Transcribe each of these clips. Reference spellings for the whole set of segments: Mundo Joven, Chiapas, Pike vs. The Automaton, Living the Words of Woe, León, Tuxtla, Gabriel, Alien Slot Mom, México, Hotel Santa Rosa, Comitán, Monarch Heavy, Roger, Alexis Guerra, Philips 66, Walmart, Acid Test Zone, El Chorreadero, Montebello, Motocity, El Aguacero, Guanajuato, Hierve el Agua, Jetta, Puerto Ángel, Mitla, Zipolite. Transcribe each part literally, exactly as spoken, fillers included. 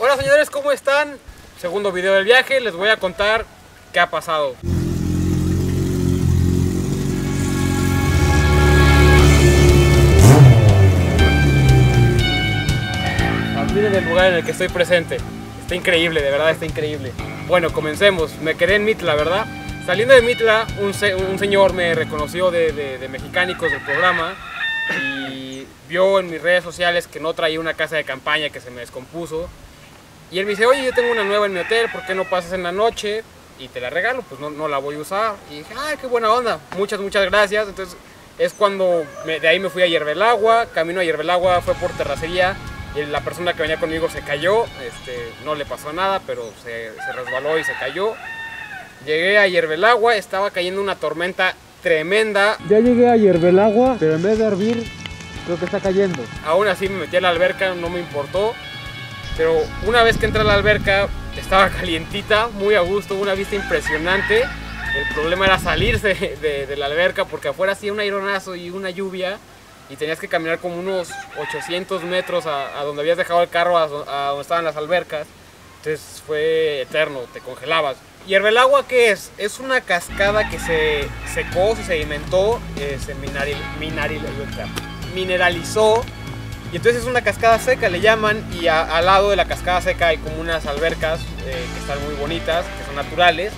Hola señores, ¿cómo están? Segundo video del viaje, les voy a contar qué ha pasado. Miren el lugar en el que estoy presente. Está increíble, de verdad está increíble. Bueno, comencemos. Me quedé en Mitla, ¿verdad? Saliendo de Mitla, un, se un señor me reconoció de, de, de Mexicánicos del programa y vio en mis redes sociales que no traía una casa de campaña, que se me descompuso. Y él me dice, oye, yo tengo una nueva en mi hotel, ¿por qué no pasas en la noche y te la regalo? Pues no, no la voy a usar. Y dije, ah, qué buena onda, muchas, muchas gracias. Entonces es cuando me, de ahí me fui a Hierve el Agua. Camino a Hierve el Agua, fue por terracería. La persona que venía conmigo se cayó, este, no le pasó nada, pero se, se resbaló y se cayó. Llegué a Hierve el Agua, estaba cayendo una tormenta tremenda. Ya llegué a Hierve el Agua, pero en vez de hervir, creo que está cayendo. Aún así me metí a la alberca, no me importó. Pero una vez que entré a la alberca, estaba calientita, muy a gusto, una vista impresionante. El problema era salirse de, de la alberca porque afuera hacía un aironazo y una lluvia. Y tenías que caminar como unos ochocientos metros a, a donde habías dejado el carro, a, a donde estaban las albercas. Entonces fue eterno, te congelabas. Hierve el Agua, ¿qué es? Es una cascada que se secó, se sedimentó, eh, se minaril, minaril, mineralizó. Y entonces es una cascada seca, le llaman. Y a, al lado de la cascada seca hay como unas albercas eh, que están muy bonitas, que son naturales.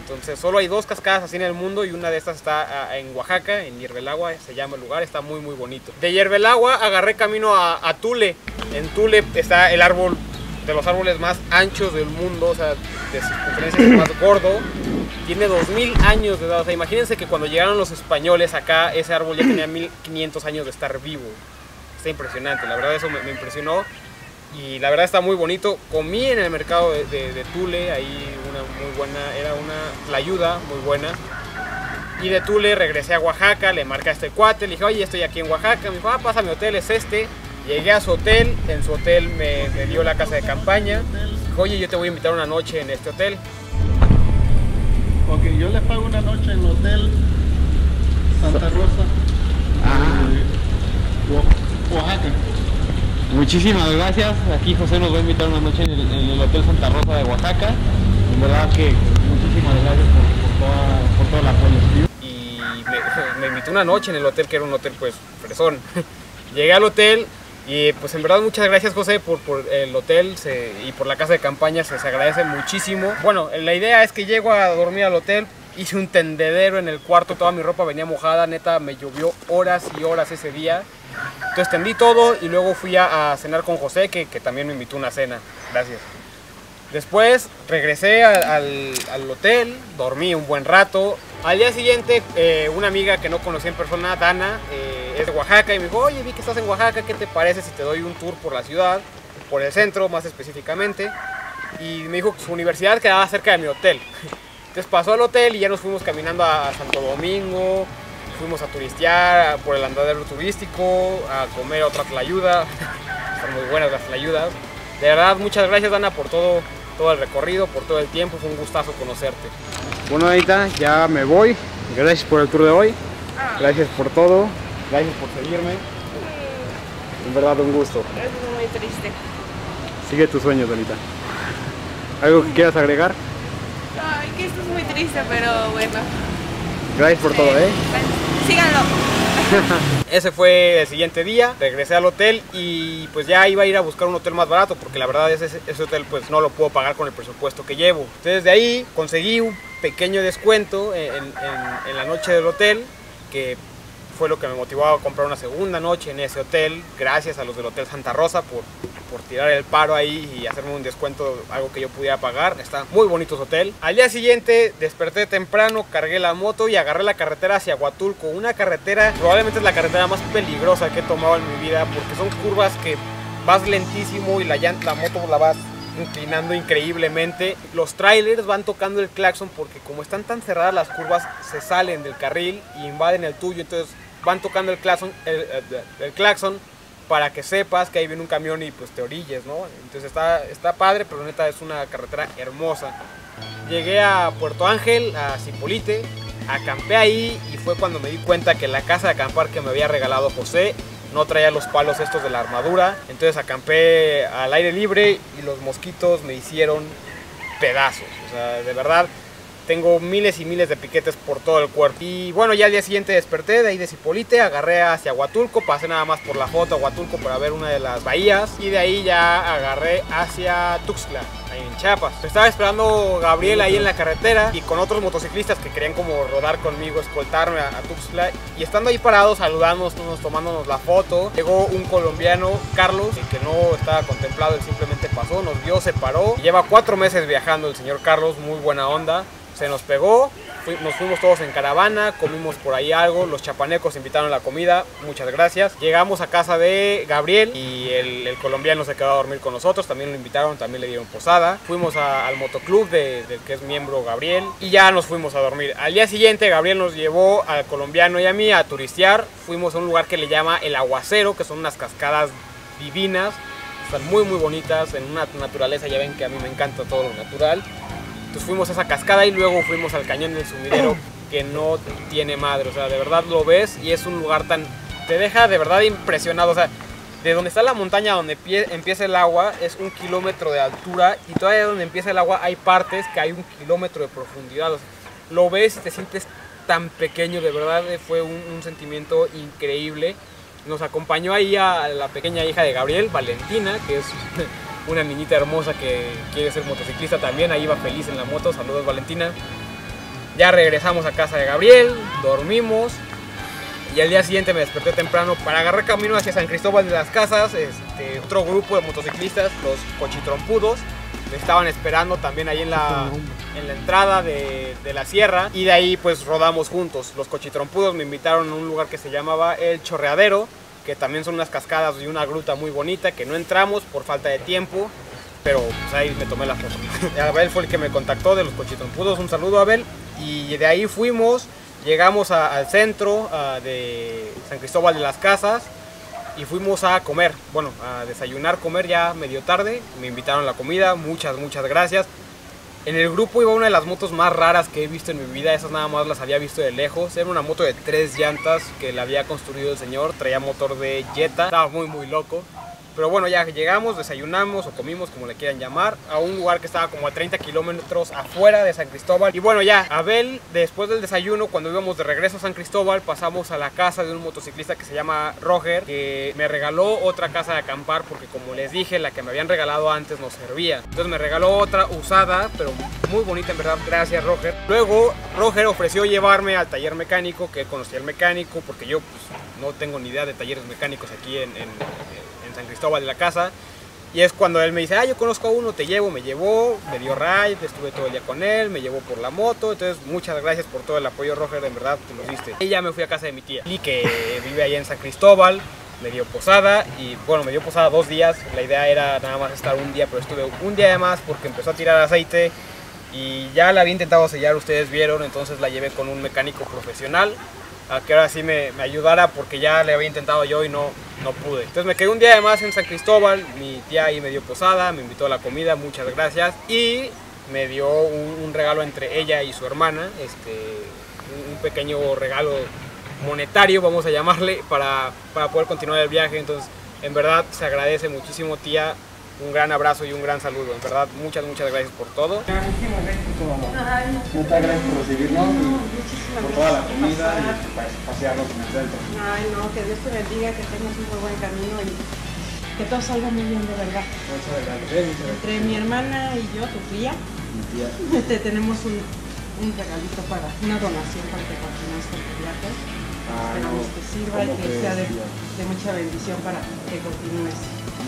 Entonces solo hay dos cascadas así en el mundo y una de estas está en Oaxaca, en Hierve el Agua, se llama el lugar, está muy muy bonito. De Hierve el Agua agarré camino a, a Tule. En Tule está el árbol, de los árboles más anchos del mundo, o sea, de circunferencia es más gordo. Tiene dos mil años de edad, o sea, imagínense que cuando llegaron los españoles acá, ese árbol ya tenía mil quinientos años de estar vivo. Está impresionante, la verdad eso me, me impresionó. Y la verdad está muy bonito. Comí en el mercado de, de, de Tule, ahí una muy buena, era una tlayuda muy buena. Y de Tule regresé a Oaxaca, le marqué a este cuate, le dije, oye, estoy aquí en Oaxaca. Me dijo, ah, pasa, mi hotel es este. Llegué a su hotel, en su hotel me, me dio la casa de campaña. Dijo, oye, yo te voy a invitar una noche en este hotel. Ok, yo le pago una noche en el Hotel Santa Rosa, ah. eh, Oaxaca. Muchísimas gracias, aquí José nos va a invitar una noche en el, en el Hotel Santa Rosa de Oaxaca. En verdad que muchísimas gracias por, por, toda, por todo el apoyo. Y me, me invitó una noche en el hotel, que era un hotel pues fresón. Llegué al hotel y pues en verdad muchas gracias José por, por el hotel se, y por la casa de campaña, se, se agradece muchísimo. Bueno, la idea es que llego a dormir al hotel, hice un tendedero en el cuarto, toda mi ropa venía mojada, neta me llovió horas y horas ese día. Entonces tendí todo y luego fui a, a cenar con José, que, que también me invitó a una cena. Gracias. Después regresé a, al, al hotel, dormí un buen rato. Al día siguiente, eh, una amiga que no conocí en persona, Dana, eh, es de Oaxaca, y me dijo, oye, vi que estás en Oaxaca, ¿qué te parece si te doy un tour por la ciudad? Por el centro, más específicamente. Y me dijo que su universidad quedaba cerca de mi hotel. Entonces pasó al hotel y ya nos fuimos caminando a Santo Domingo. Fuimos a turistear por el andadero turístico, a comer otra tlayuda. Están muy buenas las tlayudas. De verdad, muchas gracias, Dana, por todo, todo el recorrido, por todo el tiempo. Fue un gustazo conocerte. Bueno, ahorita ya me voy. Gracias por el tour de hoy. Gracias por todo. Gracias por seguirme. En verdad, un gusto. Es muy triste. Sigue tus sueños, Danita. ¿Algo que quieras agregar? Ay, que esto es muy triste, pero bueno. Gracias por todo, ¿eh? Síganlo. Ese fue el siguiente día, regresé al hotel y pues ya iba a ir a buscar un hotel más barato porque la verdad ese, ese hotel pues no lo puedo pagar con el presupuesto que llevo. Entonces de ahí conseguí un pequeño descuento en, en, en la noche del hotel, que fue lo que me motivó a comprar una segunda noche en ese hotel. Gracias a los del Hotel Santa Rosa por, por tirar el paro ahí y hacerme un descuento, algo que yo pudiera pagar. Está muy bonito su hotel. Al día siguiente desperté temprano, cargué la moto y agarré la carretera hacia Huatulco. Una carretera, probablemente es la carretera más peligrosa que he tomado en mi vida, porque son curvas que vas lentísimo y la llanta, la moto la vas inclinando increíblemente. Los trailers van tocando el claxon porque como están tan cerradas las curvas, se salen del carril y invaden el tuyo. Entonces van tocando el claxon, el, el, el claxon para que sepas que ahí viene un camión y pues te orilles, ¿no? Entonces está, está padre, pero neta es una carretera hermosa. Llegué a Puerto Ángel, a Zipolite, acampé ahí y fue cuando me di cuenta que la casa de acampar que me había regalado José no traía los palos estos de la armadura, entonces acampé al aire libre y los mosquitos me hicieron pedazos. O sea, de verdad, tengo miles y miles de piquetes por todo el cuerpo. Y bueno, ya al día siguiente desperté de ahí de Zipolite, agarré hacia Huatulco, pasé nada más por la Jota, Huatulco, para ver una de las bahías, y de ahí ya agarré hacia Tuxtla, ahí en Chiapas. Me estaba esperando Gabriel ahí en la carretera y con otros motociclistas que querían como rodar conmigo, escoltarme a, a Tuxtla, y estando ahí parados, saludándonos, tomándonos la foto, llegó un colombiano, Carlos, el que no estaba contemplado, él simplemente pasó, nos vio, se paró, y lleva cuatro meses viajando el señor Carlos, muy buena onda. Se nos pegó, nos fuimos todos en caravana, comimos por ahí algo, los chapanecos invitaron a la comida, muchas gracias. Llegamos a casa de Gabriel y el, el colombiano se quedó a dormir con nosotros, también lo invitaron, también le dieron posada. Fuimos a, al motoclub de, del que es miembro Gabriel y ya nos fuimos a dormir. Al día siguiente Gabriel nos llevó al colombiano y a mí a turistear, fuimos a un lugar que le llama El Aguacero, que son unas cascadas divinas, están muy muy bonitas, en una naturaleza, ya ven que a mí me encanta todo lo natural. Entonces fuimos a esa cascada y luego fuimos al Cañón del Sumidero, que no tiene madre, o sea, de verdad lo ves y es un lugar tan... te deja de verdad impresionado, o sea, de donde está la montaña donde empieza el agua es un kilómetro de altura y todavía donde empieza el agua hay partes que hay un kilómetro de profundidad, o sea, lo ves y te sientes tan pequeño, de verdad fue un, un sentimiento increíble. Nos acompañó ahí a la pequeña hija de Gabriel, Valentina, que es... una niñita hermosa que quiere ser motociclista también, ahí va feliz en la moto, saludos Valentina. Ya regresamos a casa de Gabriel, dormimos y al día siguiente me desperté temprano para agarrar camino hacia San Cristóbal de las Casas. Este, otro grupo de motociclistas, los Cochitrompudos, me estaban esperando también ahí en la, en la entrada de, de la sierra y de ahí pues rodamos juntos. Los Cochitrompudos me invitaron a un lugar que se llamaba El Chorreadero, que también son unas cascadas y una gruta muy bonita, que no entramos por falta de tiempo, pero pues ahí me tomé la foto. Abel fue el que me contactó de los Cochitrompudos, un saludo a Abel, y de ahí fuimos, llegamos a, al centro a, de San Cristóbal de las Casas, y fuimos a comer, bueno, a desayunar, comer ya medio tarde, me invitaron a la comida, muchas, muchas gracias. En el grupo iba una de las motos más raras que he visto en mi vida, esas nada más las había visto de lejos. Era una moto de tres llantas que la había construido el señor, traía motor de Jetta, estaba muy muy loco. Pero bueno, ya llegamos, desayunamos o comimos, como le quieran llamar, a un lugar que estaba como a treinta kilómetros afuera de San Cristóbal. Y bueno, ya Abel, después del desayuno, cuando íbamos de regreso a San Cristóbal, pasamos a la casa de un motociclista que se llama Roger, que me regaló otra casa de acampar porque, como les dije, la que me habían regalado antes no servía. Entonces me regaló otra usada, pero muy bonita en verdad, gracias Roger. Luego Roger ofreció llevarme al taller mecánico, que él conocía el mecánico, porque yo pues, no tengo ni idea de talleres mecánicos aquí en... en, en en San Cristóbal de la Casa, y es cuando él me dice, ah, yo conozco a uno, te llevo, me llevó, me dio ride, estuve todo el día con él, me llevó por la moto, entonces muchas gracias por todo el apoyo Roger, en verdad te lo diste. Y ya me fui a casa de mi tía, y que vive ahí en San Cristóbal, me dio posada, y bueno, me dio posada dos días, la idea era nada más estar un día, pero estuve un día de más porque empezó a tirar aceite, y ya la había intentado sellar, ustedes vieron, entonces la llevé con un mecánico profesional, a que ahora sí me, me ayudara porque ya le había intentado yo y no, no pude. Entonces me quedé un día además en San Cristóbal, mi tía ahí me dio posada, me invitó a la comida, muchas gracias, y me dio un, un regalo entre ella y su hermana, este, un, un pequeño regalo monetario, vamos a llamarle, para, para poder continuar el viaje. Entonces en verdad se agradece muchísimo, tía, un gran abrazo y un gran saludo, en verdad muchas, muchas gracias por todo. Muchísimas gracias por todo, mamá. Muchas gracias por recibirnos, por toda la comida y para pasearnos en el centro. Ay, no, que Dios te bendiga, que tengas un muy buen camino y que todo salga muy bien, de verdad. Muchas gracias. Entre mi hermana y yo, tu tía, este, tenemos un, un regalito para, una donación para que continúes con tu viaje. Esperamos que sirva y que sea de, de mucha bendición para que continúes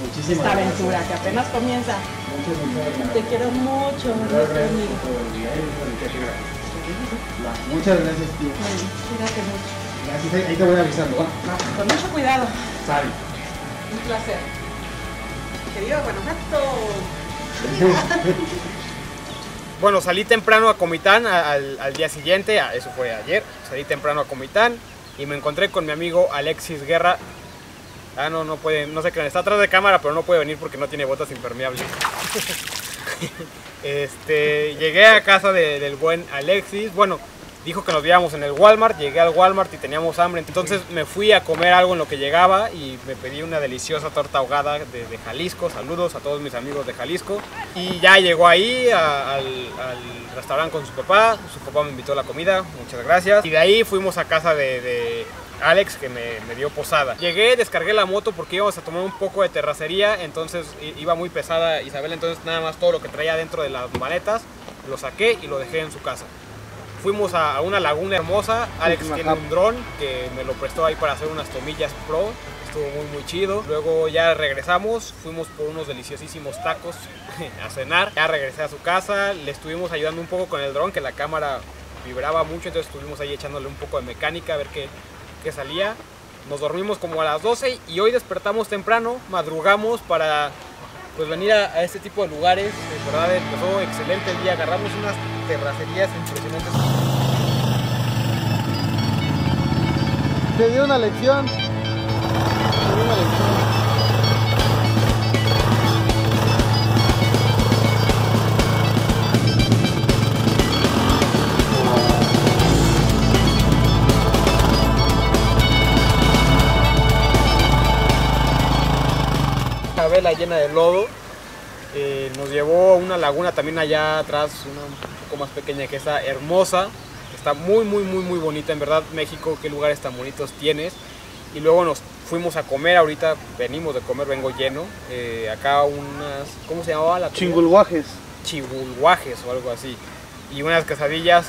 muchísimas esta aventura gracias. Que apenas comienza. Muchas, muchas gracias. Te quiero mucho, muchas gracias. Muchas gracias, tío. Bueno, cuídate mucho. Gracias, ahí te voy avisando, ¿va? ¿Ah? Con mucho cuidado. Sale. Un placer. Querido Guanajuato. Bueno, salí temprano a Comitán al, al día siguiente, eso fue ayer, salí temprano a Comitán y me encontré con mi amigo Alexis Guerra. Ah, no, no puede, no se crean, está atrás de cámara, pero no puede venir porque no tiene botas impermeables. Este, llegué a casa de, del buen Alexis, bueno, dijo que nos viéramos en el Walmart, llegué al Walmart y teníamos hambre, entonces me fui a comer algo en lo que llegaba y me pedí una deliciosa torta ahogada de, de Jalisco, saludos a todos mis amigos de Jalisco, y ya llegó ahí a, al, al restaurante con su papá, su papá me invitó a la comida, muchas gracias, y de ahí fuimos a casa de... de Alex, que me, me dio posada. Llegué, descargué la moto porque íbamos a tomar un poco de terracería, entonces iba muy pesada Isabel, entonces nada más todo lo que traía dentro de las maletas lo saqué y lo dejé en su casa. Fuimos a una laguna hermosa, Alex tiene un dron que me lo prestó ahí para hacer unas tomillas pro, estuvo muy muy chido. Luego ya regresamos, fuimos por unos deliciosísimos tacos a cenar, ya regresé a su casa, le estuvimos ayudando un poco con el dron que la cámara vibraba mucho, entonces estuvimos ahí echándole un poco de mecánica a ver qué que salía, nos dormimos como a las doce y hoy despertamos temprano, madrugamos para pues venir a, a este tipo de lugares, de verdad empezó excelente el día, agarramos unas terracerías impresionantes. Te dio una lección, te dio una lección. Vela llena de lodo, eh, nos llevó a una laguna también allá atrás, una un poco más pequeña que esa, hermosa, está muy muy muy muy bonita, en verdad México, qué lugares tan bonitos tienes, y luego nos fuimos a comer, ahorita venimos de comer, vengo lleno, eh, acá unas, ¿cómo se llamaba la comida? Chingulguajes. Chingulguajes o algo así, y unas quesadillas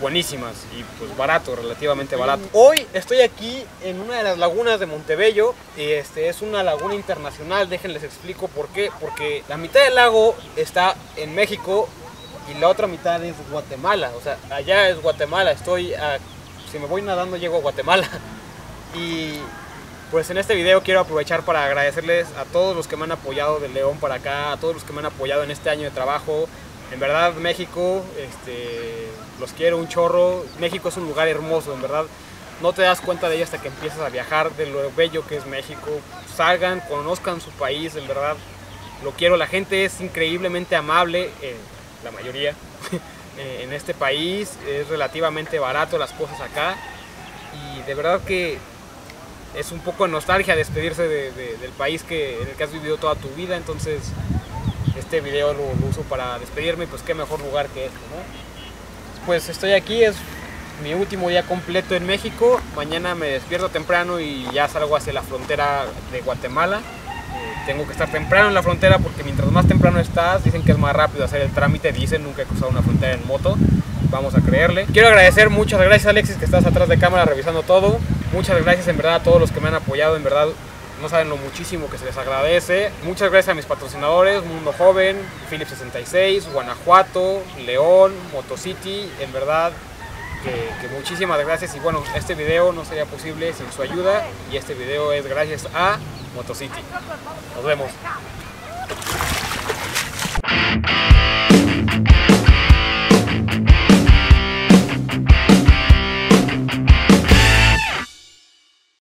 buenísimas y pues barato, relativamente barato. Hoy estoy aquí en una de las lagunas de Montebello, este es una laguna internacional, déjenles explico por qué, porque la mitad del lago está en México y la otra mitad es Guatemala, o sea, allá es Guatemala, estoy a, si me voy nadando llego a Guatemala. Y pues en este video quiero aprovechar para agradecerles a todos los que me han apoyado de León para acá, a todos los que me han apoyado en este año de trabajo. En verdad, México, este, los quiero un chorro. México es un lugar hermoso, en verdad. No te das cuenta de ello hasta que empiezas a viajar, de lo bello que es México. Salgan, conozcan su país, en verdad. Lo quiero. La gente es increíblemente amable, eh, la mayoría, en este país. Es relativamente barato las cosas acá. Y de verdad que es un poco de nostalgia despedirse de, de, del país que, en el que has vivido toda tu vida. Entonces... este video lo, lo uso para despedirme, pues qué mejor lugar que este, ¿no? Pues estoy aquí, es mi último día completo en México. Mañana me despierto temprano y ya salgo hacia la frontera de Guatemala. Eh, tengo que estar temprano en la frontera porque mientras más temprano estás, dicen que es más rápido hacer el trámite. Dicen, nunca he cruzado una frontera en moto. Vamos a creerle. Quiero agradecer, muchas gracias Alexis que estás atrás de cámara revisando todo. Muchas gracias en verdad a todos los que me han apoyado, en verdad. No saben lo muchísimo que se les agradece. Muchas gracias a mis patrocinadores, Mundo Joven, Philips sesenta y seis, Guanajuato, León, Motocity, en verdad que, que muchísimas gracias. Y bueno, este video no sería posible sin su ayuda y este video es gracias a Motocity. Nos vemos.